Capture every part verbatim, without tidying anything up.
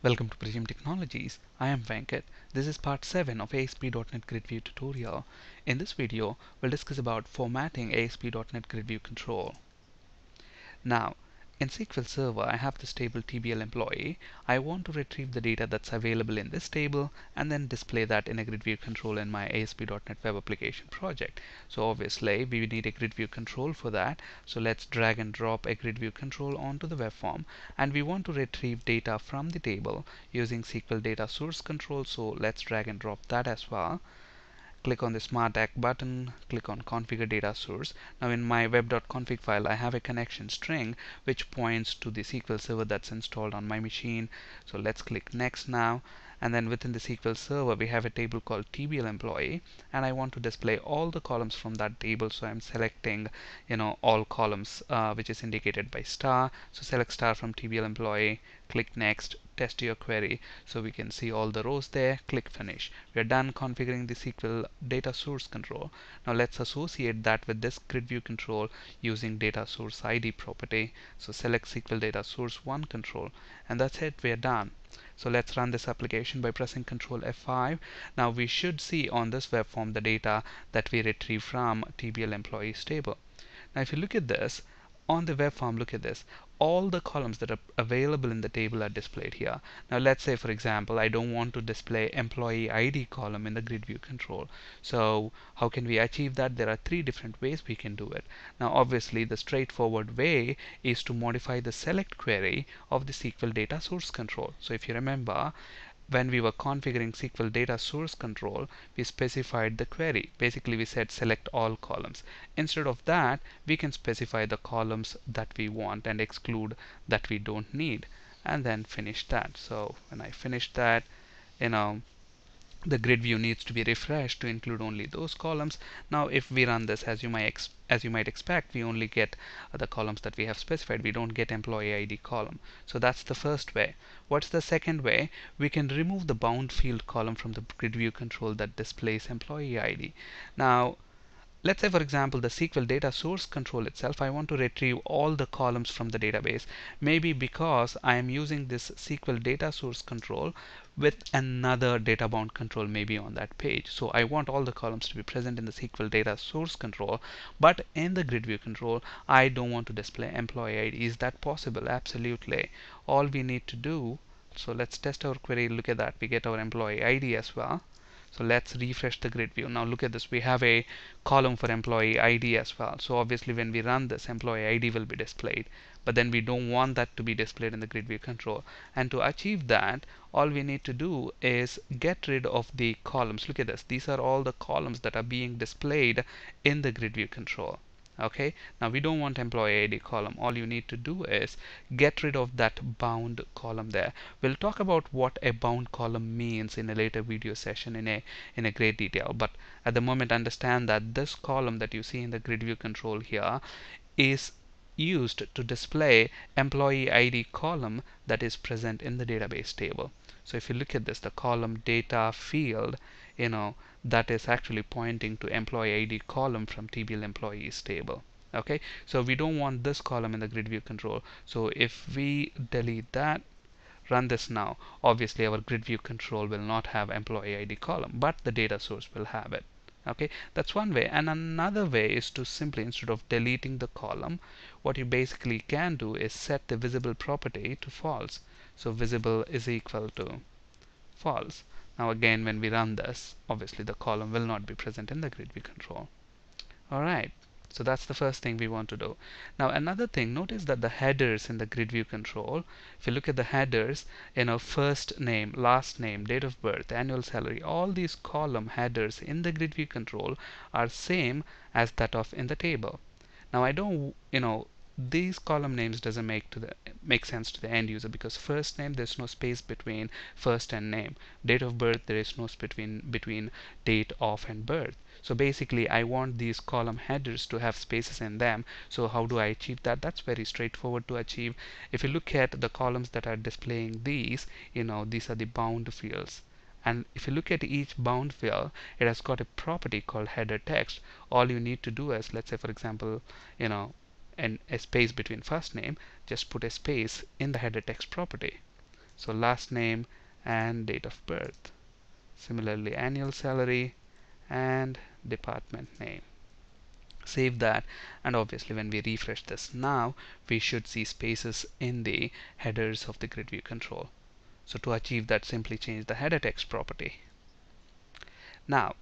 Welcome to Pragim Technologies. I am Venkat. This is part seven of A S P dot NET GridView tutorial. In this video, we'll discuss about formatting A S P dot NET GridView control. Now, in S Q L Server, I have this table tblEmployee. I want to retrieve the data that's available in this table and then display that in a GridView control in my A S P dot NET Web Application project. So obviously, we need a GridView control for that. So let's drag and drop a GridView control onto the web form, and we want to retrieve data from the table using S Q L data source control. So let's drag and drop that as well. Click on the Smart Act button, click on Configure Data Source. Now in my web dot config file, I have a connection string which points to the S Q L Server that's installed on my machine. So let's click Next now. And then within the S Q L Server, we have a table called tblEmployee, and I want to display all the columns from that table. So I'm selecting, you know, all columns, uh, which is indicated by star. So select star from tblEmployee, click Next, test your query. So we can see all the rows there, click Finish. We are done configuring the S Q L data source control. Now let's associate that with this GridView control using data source I D property. So select S Q L data source one control, and that's it, we are done. So let's run this application by pressing control F five. Now we should see on this web form the data that we retrieve from tblEmployee's table. Now if you look at this, on the web form, look at this. All the columns that are available in the table are displayed here. Now let's say, for example, I don't want to display employee I D column in the GridView control. So how can we achieve that? There are three different ways we can do it. Now obviously the straightforward way is to modify the select query of the S Q L data source control. So if you remember, when we were configuring S Q L data source control, we specified the query. Basically, we said select all columns. Instead of that, we can specify the columns that we want and exclude that we don't need, and then finish that. So when I finish that, you know, the grid view needs to be refreshed to include only those columns. Now if we run this, as you might ex as you might expect, we only get the columns that we have specified. We don't get employee I D column. So that's the first way. What's the second way? We can remove the bound field column from the grid view control that displays employee I D. Now let's say, for example, the S Q L data source control itself, I want to retrieve all the columns from the database. Maybe because I am using this S Q L data source control with another data bound control maybe on that page. So I want all the columns to be present in the S Q L data source control, but in the GridView control, I don't want to display employee I D. Is that possible? Absolutely. All we need to do, so let's test our query, look at that, we get our employee I D as well. So let's refresh the grid view. Now look at this, we have a column for employee I D as well. So obviously when we run this, employee I D will be displayed, but then we don't want that to be displayed in the grid view control. And to achieve that, all we need to do is get rid of the columns. Look at this, these are all the columns that are being displayed in the grid view control. Okay, now we don't want employee I D column. All you need to do is get rid of that bound column there. We'll talk about what a bound column means in a later video session in a in a great detail, but at the moment understand that this column that you see in the grid view control here is used to display employee I D column that is present in the database table. So if you look at this, the column data field, you know, that is actually pointing to employee I D column from tblEmployee's table. Okay, so we don't want this column in the grid view control. So if we delete that, run this now, obviously our grid view control will not have employee I D column, but the data source will have it. Okay, that's one way. And another way is to simply, instead of deleting the column, what you basically can do is set the visible property to false. So visible is equal to false. Now again, when we run this, obviously the column will not be present in the grid view control. All right, so that's the first thing we want to do. Now another thing, notice that the headers in the grid view control, if you look at the headers, you know, first name, last name, date of birth, annual salary, all these column headers in the grid view control are same as that of in the table. Now I don't, you know, these column names doesn't make to the make sense to the end user, because first name, there's no space between first and name. Date of birth, there is no space between between date of and birth. So basically I want these column headers to have spaces in them. So how do I achieve that? That's very straightforward to achieve. If you look at the columns that are displaying these, you know, these are the bound fields. And if you look at each bound field, it has got a property called header text. All you need to do is, let's say for example, you know, and a space between first name, just put a space in the header text property. so last name and date of birth. Similarly, annual salary and department name. Save that, and obviously when we refresh this now, we should see spaces in the headers of the GridView control. So to achieve that, simply change the header text property. Now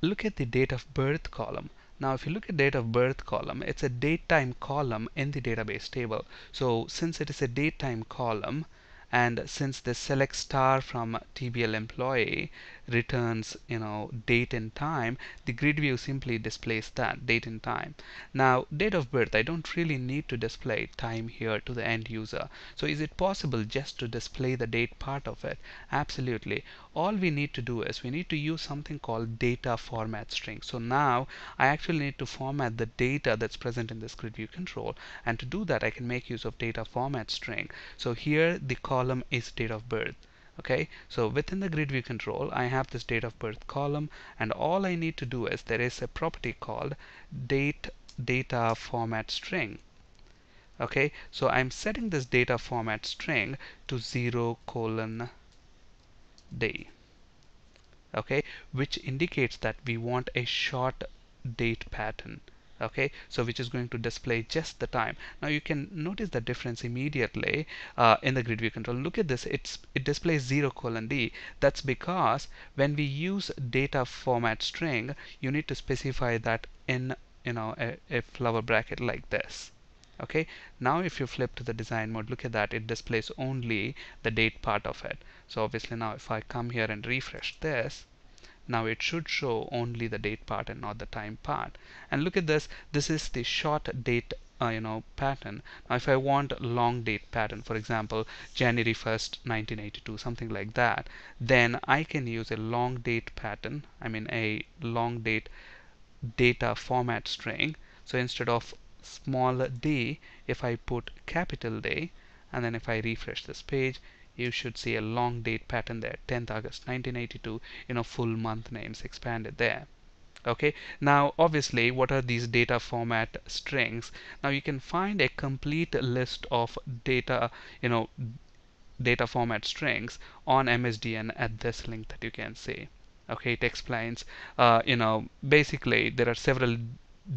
look at the date of birth column. Now if you look at date of birth column, it's a date time column in the database table. So since it is a date time column, and since this select star from tblEmployee returns, you know, date and time, the grid view simply displays that date and time. Now date of birth, I don't really need to display time here to the end user. So is it possible just to display the date part of it? Absolutely. All we need to do is we need to use something called data format string. So now I actually need to format the data that's present in this grid view control, and to do that I can make use of data format string. So here the column is date of birth. Okay, so within the grid view control I have this date of birth column, and all I need to do is there is a property called date data format string. Okay, so I'm setting this data format string to zero colon day, okay, which indicates that we want a short date pattern. Okay, so which is going to display just the time. Now you can notice the difference immediately uh, in the grid view control. Look at this, it's, it displays zero colon D. That's because when we use data format string, you need to specify that in, you know, a, a flower bracket like this. Okay, now if you flip to the design mode, look at that, it displays only the date part of it. So obviously now if I come here and refresh this, now it should show only the date part and not the time part. And look at this, this is the short date uh, you know, pattern. Now if I want long date pattern, for example January first nineteen eighty-two, something like that, then I can use a long date pattern, I mean a long date data format string. So instead of small d, if I put capital D, and then if I refresh this page, you should see a long date pattern there, tenth August nineteen eighty-two, you know, full month names expanded there. Okay, now obviously what are these data format strings? Now you can find a complete list of data, you know, data format strings on M S D N at this link that you can see. Okay, it explains, uh, you know, basically there are several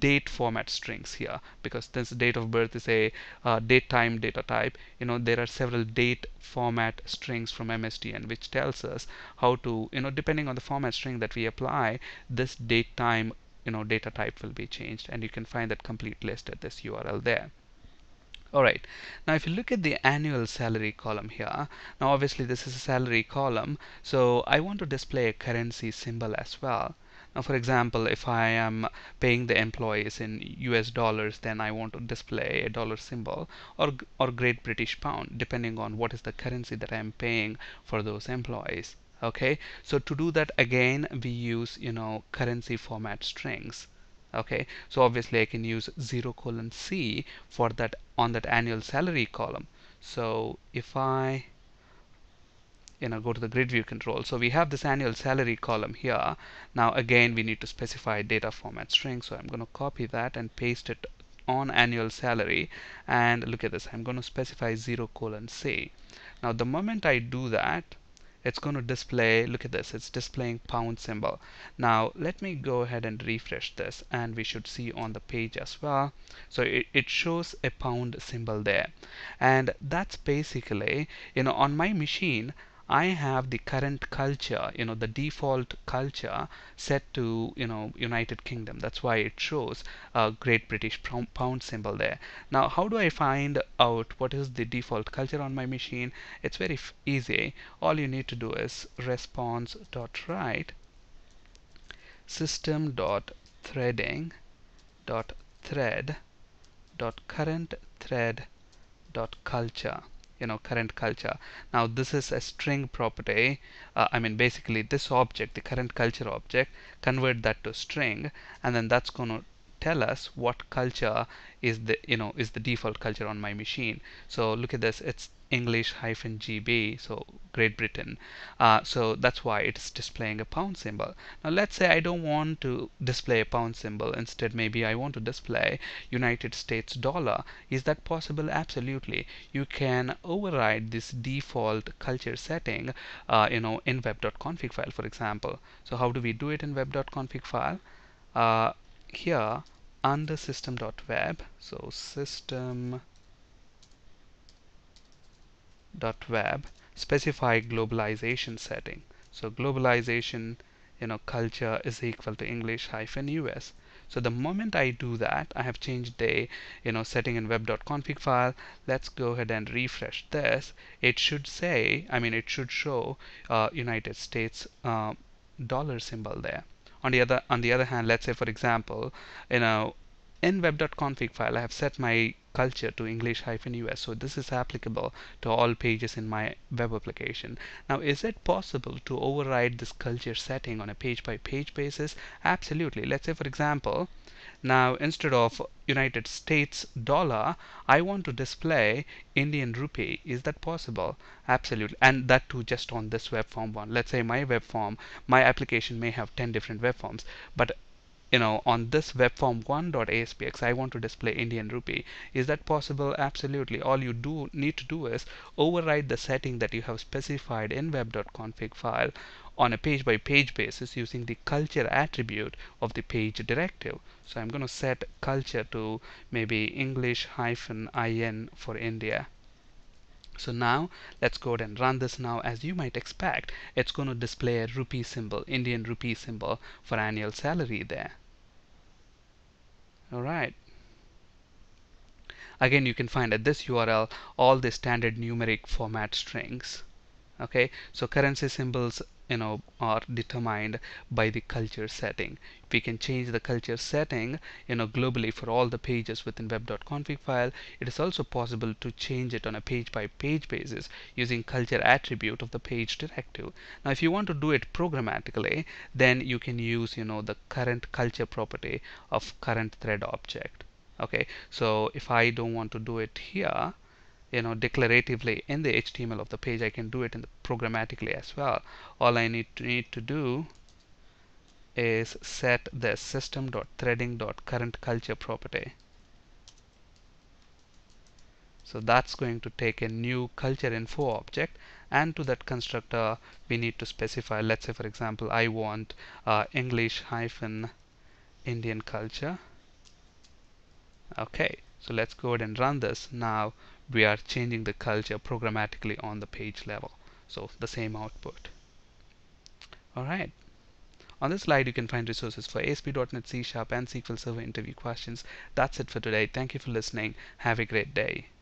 date format strings here, because this date of birth is a uh, date time data type. You know, there are several date format strings from M S D N which tells us how to, you know, depending on the format string that we apply, this date time, you know, data type will be changed, and you can find that complete list at this U R L there. Alright, now if you look at the annual salary column here, now obviously this is a salary column, so I want to display a currency symbol as well. Now for example, if I am paying the employees in U S dollars, then I want to display a dollar symbol, or or Great British pound, depending on what is the currency that I am paying for those employees. Okay, so to do that, again we use, you know, currency format strings. Okay, so obviously I can use zero colon C for that, on that annual salary column. So if I you know, go to the grid view control. So we have this annual salary column here. Now again we need to specify data format string, so I'm going to copy that and paste it on annual salary, and look at this, I'm going to specify zero colon C. Now the moment I do that, it's going to display, look at this, it's displaying pound symbol. Now let me go ahead and refresh this, and we should see on the page as well. So it, it shows a pound symbol there, and that's basically, you know, on my machine I have the current culture, you know, the default culture set to, you know, United Kingdom. That's why it shows a Great British pound symbol there. Now how do I find out what is the default culture on my machine? It's very easy. All you need to do is response.write system.threading.thread.currentThread.culture. You know, current culture. Now this is a string property, uh, I mean basically this object, the current culture object, convert that to string, and then that's going to tell us what culture is the you know is the default culture on my machine. So look at this, it's English hyphen G B, so Great Britain. Uh, so that's why it's displaying a pound symbol. Now let's say I don't want to display a pound symbol. Instead, maybe I want to display United States dollar. Is that possible? Absolutely. You can override this default culture setting, uh, you know, in web.config file, for example. So how do we do it in web.config file? Uh, here under system.web, so system. Dot web specify globalization setting. So globalization, you know, culture is equal to English hyphen U S. So the moment I do that, I have changed the you know setting in web.config file. Let's go ahead and refresh this. It should say, I mean, it should show uh, United States uh, dollar symbol there. On the other on the other hand, let's say for example, you know, in web.config file, I have set my culture to English hyphen U S. So this is applicable to all pages in my web application. Now, is it possible to override this culture setting on a page by page basis? Absolutely. Let's say, for example, now instead of United States dollar, I want to display Indian rupee. Is that possible? Absolutely. And that too just on this web form one. Let's say my web form, my application may have ten different web forms, but you know, on this webform one.aspx, I want to display Indian rupee. Is that possible? Absolutely. All you do need to do is override the setting that you have specified in web.config file on a page by page basis using the culture attribute of the page directive. So I'm going to set culture to maybe English hyphen in for India. So now let's go ahead and run this. Now, as you might expect, it's going to display a rupee symbol, Indian rupee symbol for annual salary there. All right. Again, you can find at this U R L all the standard numeric format strings. Okay, so currency symbols, you know, are determined by the culture setting. We can change the culture setting, you know, globally for all the pages within web.config file. It is also possible to change it on a page by page basis using culture attribute of the page directive. Now, if you want to do it programmatically, then you can use, you know, the current culture property of current thread object. Okay, so if I don't want to do it here, you know, declaratively in the H T M L of the page, I can do it in the programmatically as well. All I need to, need to do is set the system.threading.currentCulture property. So that's going to take a new CultureInfo object, and to that constructor we need to specify, let's say for example, I want uh, English hyphen Indian culture. Okay, so let's go ahead and run this. Now we are changing the culture programmatically on the page level. So the same output. All right. On this slide, you can find resources for A S P dot NET, C sharp, and S Q L Server interview questions. That's it for today. Thank you for listening. Have a great day.